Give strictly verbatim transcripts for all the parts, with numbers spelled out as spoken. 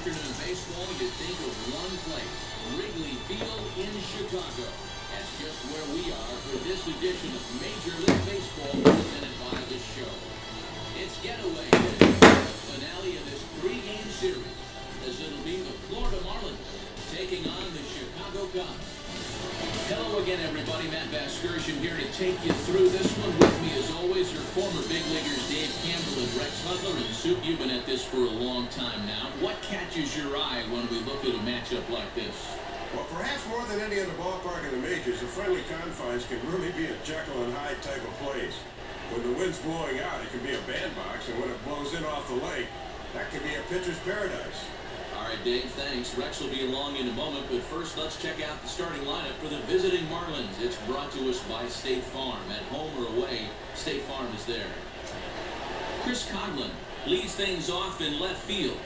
afternoon baseball, you think of one place, Wrigley Field in Chicago. That's just where we are for this edition of Major League Baseball presented by The Show. It's Getaway, the finale of this three-game series, as it'll be the Florida Marlins taking on the Chicago Cubs. Hello again, everybody. Matt Vaskirch here to take you through this one. With me, as always, your former big leaguers Dave Campbell and Rex Hudler. And Sue, you've been at this for a long time now. What catches your eye when we look at a matchup like this? Well, perhaps more than any other ballpark in the majors, the friendly confines can really be a Jekyll and Hyde type of place. When the wind's blowing out, it can be a bandbox, and when it blows in off the lake, that can be a pitcher's paradise. All right, Dave, thanks. Rex will be along in a moment, but first let's check out the starting lineup for the visiting Marlins. It's brought to us by State Farm. At home or away, State Farm is there. Chris Coghlan leads things off in left field.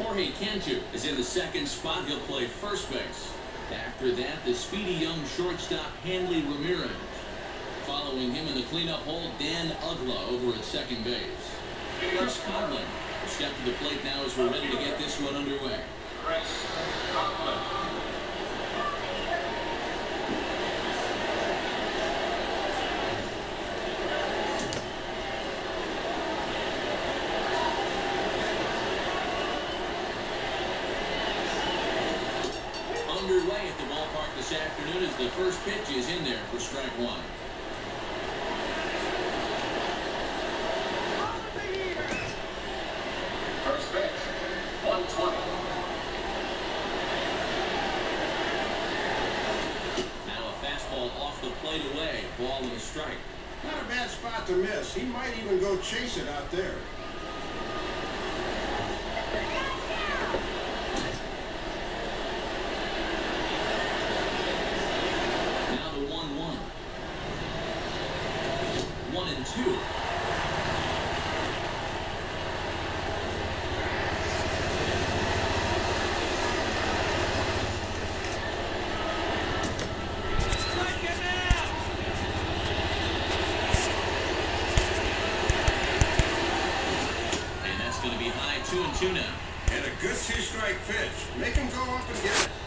Jorge Cantu is in the second spot. He'll play first base. After that, the speedy young shortstop Hanley Ramirez. Following him in the cleanup hole, Dan Uggla over at second base. Chris Coghlan step to the plate now as we're ready to get this one underway. Underway at the ballpark this afternoon as the first pitch is in there for strike one. Away, ball and a strike. Not a bad spot to miss. He might even go chase it out there. Now the one one. One and two. Two and two now. And a good two-strike pitch. Make him go up and get it.